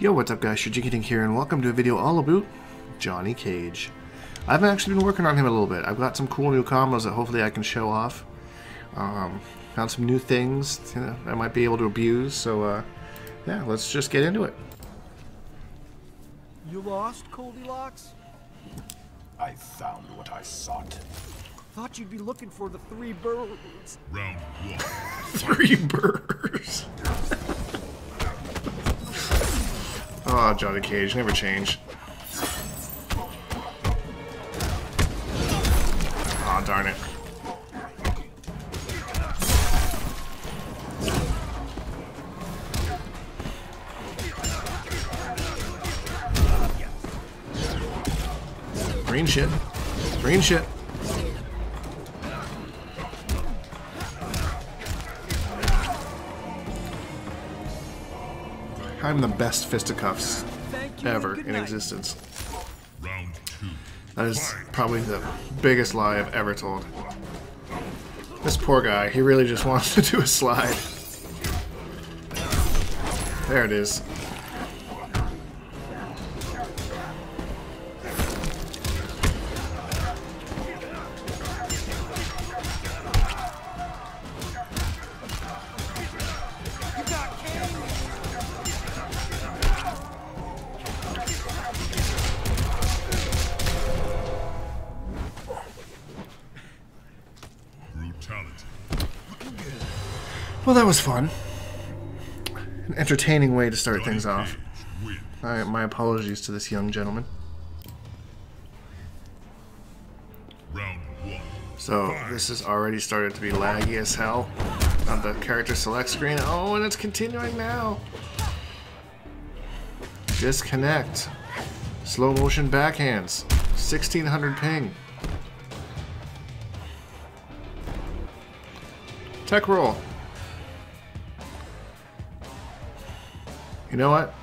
Yo, what's up guys, Shujinkydink here, and welcome to a video all about Johnny Cage. I've actually been working on him a little bit. I've got some cool new combos that hopefully I can show off. Found some new things I might be able to abuse, so yeah, let's just get into it. You lost, Coldilocks? I found what I sought. Thought you'd be looking for the three birds. Round one. Three birds. Oh, Johnny Cage, never change. Oh, darn it. Green shit. Green shit. I'm the best fisticuffs ever in existence. Round two. That is probably the biggest lie I've ever told. This poor guy, he really just wants to do a slide. There it is. Well, that was fun. An entertaining way to start things off. My apologies to this young gentleman. So, this has already started to be laggy as hell on the character select screen. Oh, and it's continuing now. Disconnect. Slow motion backhands. 1600 ping. Tech roll. You know what?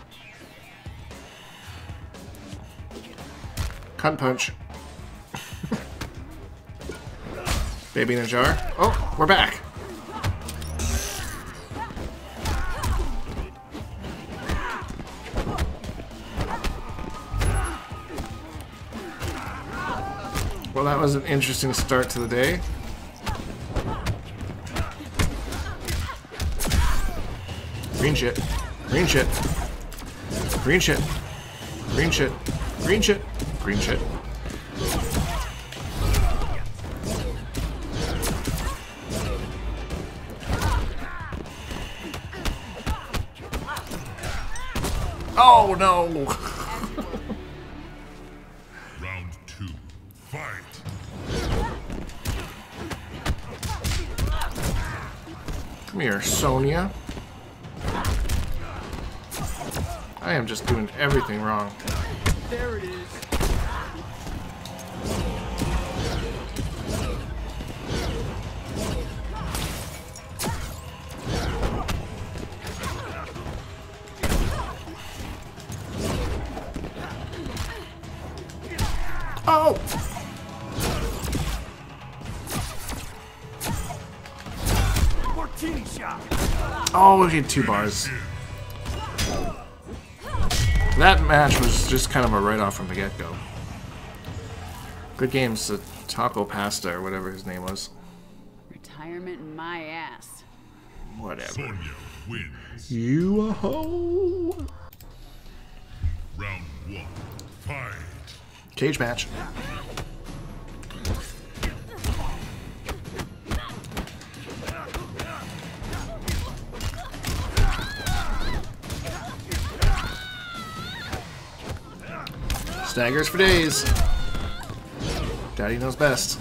Cunt punch. Baby in a jar. Oh, we're back. Well, that was an interesting start to the day. Green shit. Green shit. Green shit. Green shit. Green shit. Green shit. Oh no! Round two. Fight. Come here, Sonya. I am just doing everything wrong. There it is. Oh! Oh, we get two bars. That match was just kind of a write-off from the get-go. Good games to Taco Pasta or whatever his name was. Retirement in my ass. Whatever. Sonya wins. You a hoe. Round one. Fight. Cage match. Daggers for days. Daddy knows best.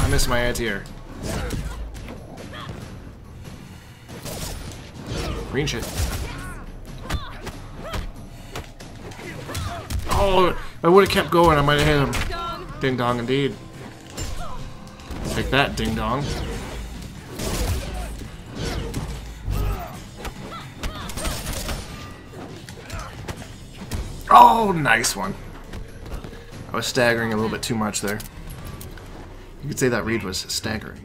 I missed my anti-air. Green shit. Oh, if I would have kept going, I might have hit him. Ding dong indeed. Take that, ding dong. Oh, nice one. I was staggering a little bit too much there. You could say that read was staggering.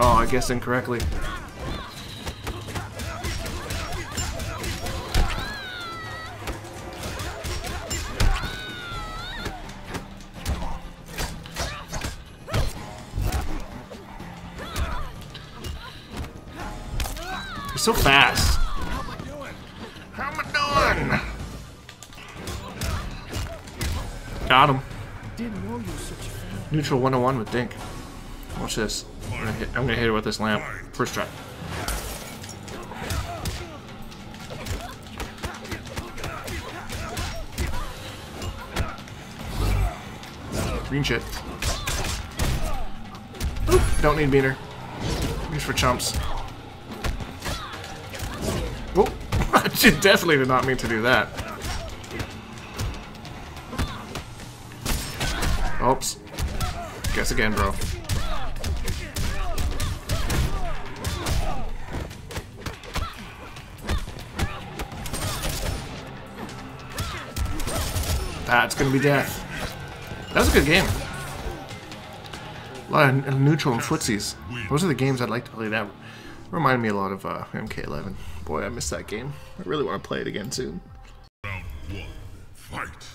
Oh, I guessed incorrectly. You're so fast. How am I doing? Got him. Neutral 101 with Dink. Watch this. I'm gonna hit it with this lamp. First try. Green shit. Oop, don't need meter. Use for chumps. Oh, I definitely did not mean to do that. Oops. Guess again, bro. That's gonna be death. That was a good game. A lot of neutral and footsies. Those are the games I'd like to play. That reminded me a lot of MK11. Boy, I missed that game. I really want to play it again soon. Round one, fight.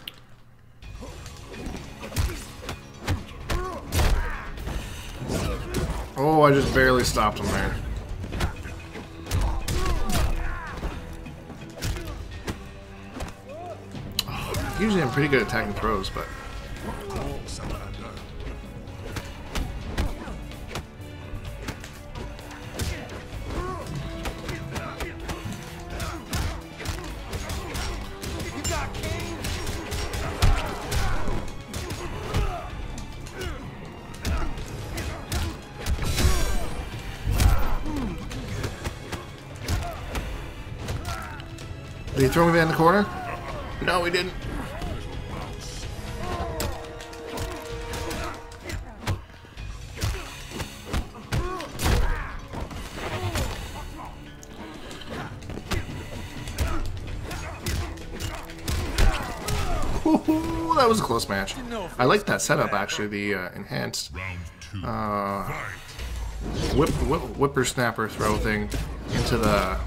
Oh, I just barely stopped him there. Usually I'm pretty good at attacking throws, but... Did he throw me behind the corner? No, he didn't. Ooh, that was a close match. I like that setup actually, the enhanced whippersnapper throw thing into the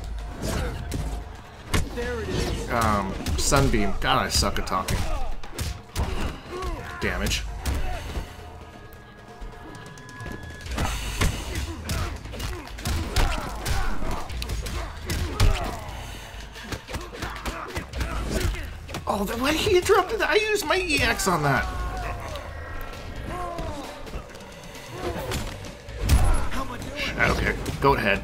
sunbeam. God, I suck at talking. Damage. Oh, why did he interrupt that? I used my EX on that. Shadow kick. Goat head.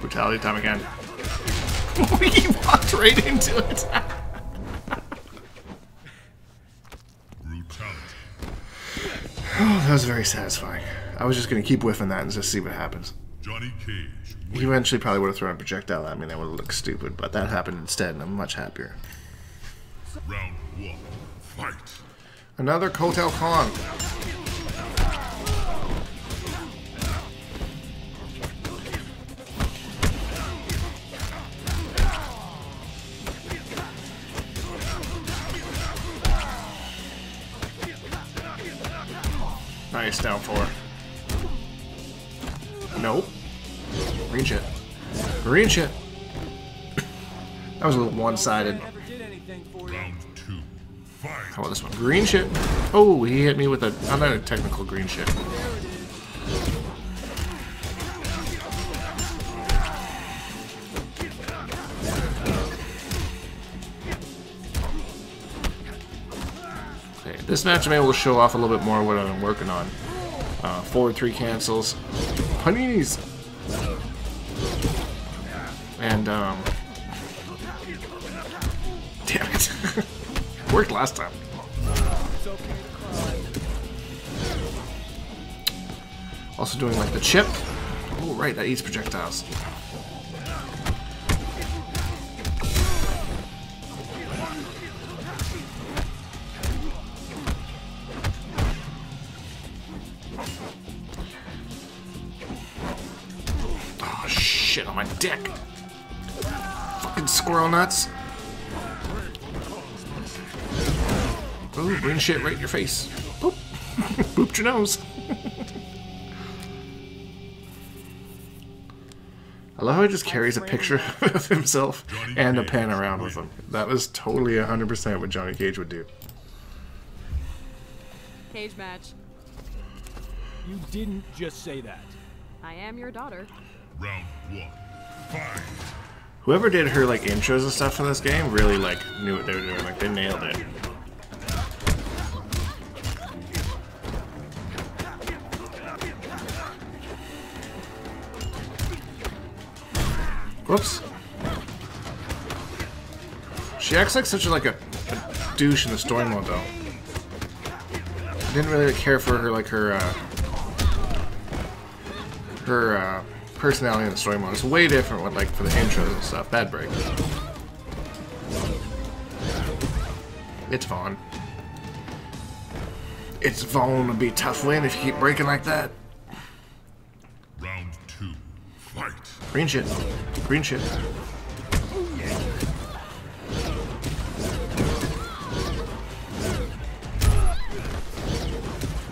Brutality time again. He walked right into it. Oh, that was very satisfying. I was just going to keep whiffing that and just see what happens. Johnny Cage. He eventually probably would have thrown a projectile at me and I would have looked stupid, but that happened instead and I'm much happier. Round one, fight. Another Kotal Kahn. Nice, down four. Nope. Green shit. Green shit. That was a little one-sided. Round two. How about this one? Green shit. Oh, he hit me with another technical green shit. Okay, This match I will show off a little bit more what I'm working on. Forward three cancels, paninis, and damn it, worked last time. Also doing like the chip. Oh right, that eats projectiles. Shit on my dick. Fucking squirrel nuts. Ooh, bring shit right in your face. Boop. Booped your nose. I love how he just carries a picture of himself and a pen around with him. That was totally 100% what Johnny Cage would do. Cage match. You didn't just say that. I am your daughter. Round one. Fight. Whoever did her like intros and stuff in this game really like knew what they were doing. Like they nailed it. Whoops. She acts like such a, like a douche in the story mode though. I didn't really care for her like her personality in the story mode is way different with, like, for the intros and stuff. Bad break. It's Vaughn. It's Vaughn to be a tough win if you keep breaking like that. Round two. Fight. Green shit. Green shit.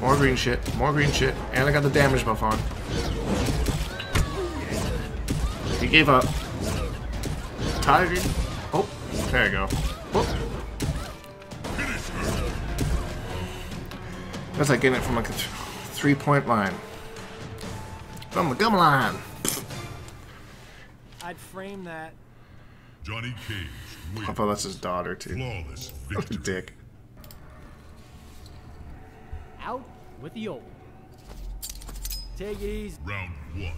More green shit. More green shit. And I got the damage buff on. He gave up. Tiger. Oh, there you go. Oh. That's like getting it from like a three-point line. From the gum line. I'd frame that. Johnny Cage. I thought that's his daughter too. Flawless victory. What a dick. Out with the old. Take it easy. Round one.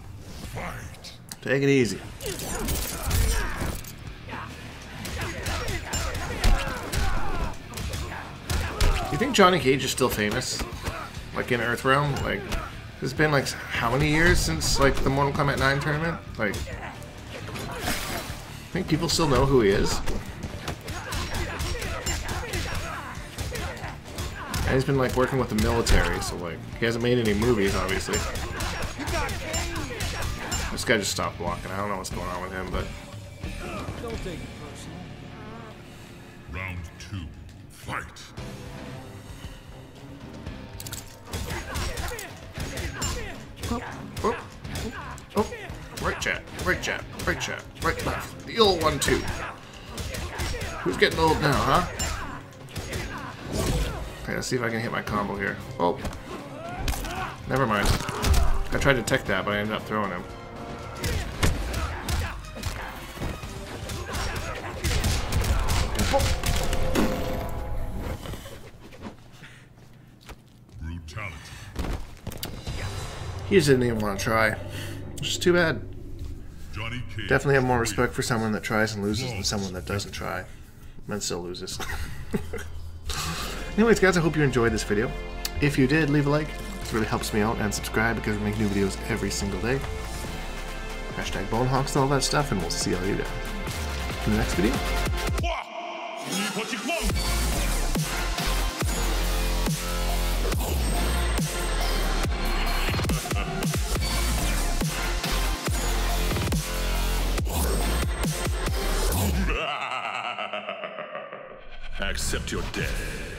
Fight. Take it easy. You think Johnny Cage is still famous? Like in Earthrealm? Like, it's been like how many years since like the Mortal Kombat 9 tournament? Like, I think people still know who he is. And he's been like working with the military, so like, he hasn't made any movies obviously. This guy just stopped walking. I don't know what's going on with him, but don't take it personal. Round two, fight. Oh, oh, oh. Right jab, right jab, right jab, right left. The old 1-2. Who's getting old now, huh? Okay, let's see if I can hit my combo here. Oh, never mind. I tried to tech that, but I ended up throwing him. He just didn't even want to try, which is too bad. Definitely have more respect for someone that tries and loses than someone that doesn't try and still loses. Anyways guys, I hope you enjoyed this video. If you did, leave a like. This really helps me out, and subscribe because we make new videos every single day. Hashtag bonehawks and all that stuff, and we'll see all you there in the next video. Accept your death.